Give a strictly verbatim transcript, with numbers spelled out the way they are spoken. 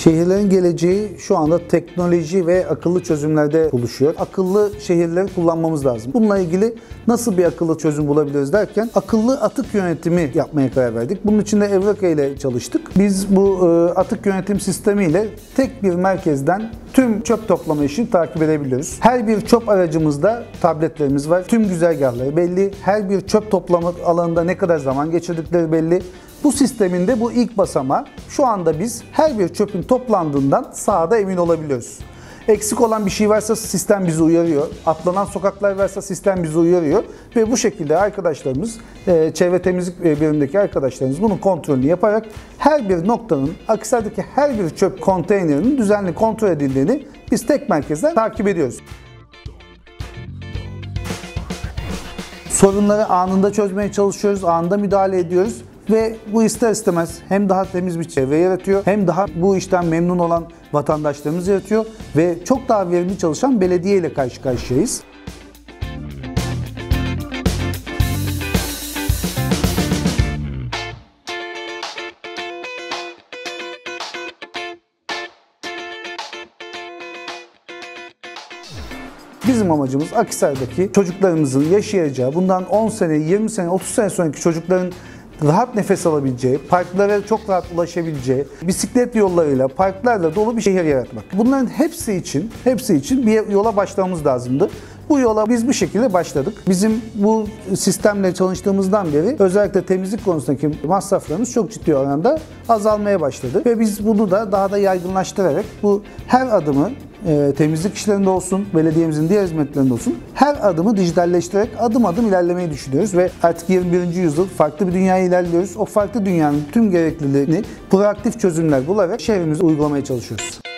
Şehirlerin geleceği şu anda teknoloji ve akıllı çözümlerde buluşuyor. Akıllı şehirleri kullanmamız lazım. Bununla ilgili nasıl bir akıllı çözüm bulabiliriz derken akıllı atık yönetimi yapmaya karar verdik. Bunun için de Evreka ile çalıştık. Biz bu atık yönetim sistemi ile tek bir merkezden tüm çöp toplama işini takip edebiliyoruz. Her bir çöp aracımızda tabletlerimiz var. Tüm güzergahları belli. Her bir çöp toplama alanında ne kadar zaman geçirdikleri belli. Bu sisteminde bu ilk basamağı. Şu anda biz her bir çöpün toplandığından sahada emin olabiliyoruz. Eksik olan bir şey varsa sistem bizi uyarıyor. Atlanan sokaklar varsa sistem bizi uyarıyor. Ve bu şekilde arkadaşlarımız, çevre temizlik birimindeki arkadaşlarımız bunun kontrolünü yaparak her bir noktanın, Akhisar'daki her bir çöp konteynerinin düzenli kontrol edildiğini biz tek merkezden takip ediyoruz. Sorunları anında çözmeye çalışıyoruz, anında müdahale ediyoruz. Ve bu ister istemez hem daha temiz bir çevre yaratıyor, hem daha bu işten memnun olan vatandaşlarımız yaratıyor ve çok daha verimli çalışan belediye ile karşı karşıyayız. Bizim amacımız Akhisar'daki çocuklarımızın yaşayacağı, bundan on sene, yirmi sene, otuz sene sonraki çocukların rahat nefes alabileceği, parklara çok rahat ulaşabileceği, bisiklet yollarıyla, parklarla dolu bir şehir yaratmak. Bunların hepsi için, hepsi için bir yola başlamamız lazımdı. Bu yola biz bir şekilde başladık. Bizim bu sistemle çalıştığımızdan beri özellikle temizlik konusundaki masraflarımız çok ciddi oranda azalmaya başladı. Ve biz bunu da daha da yaygınlaştırarak bu her adımı e, temizlik işlerinde olsun, belediyemizin diğer hizmetlerinde olsun her adımı dijitalleştirerek adım adım ilerlemeyi düşünüyoruz. Ve artık yirmi birinci yüzyıl farklı bir dünyaya ilerliyoruz. O farklı dünyanın tüm gerekliliğini proaktif çözümler bularak şehrimizi uygulamaya çalışıyoruz.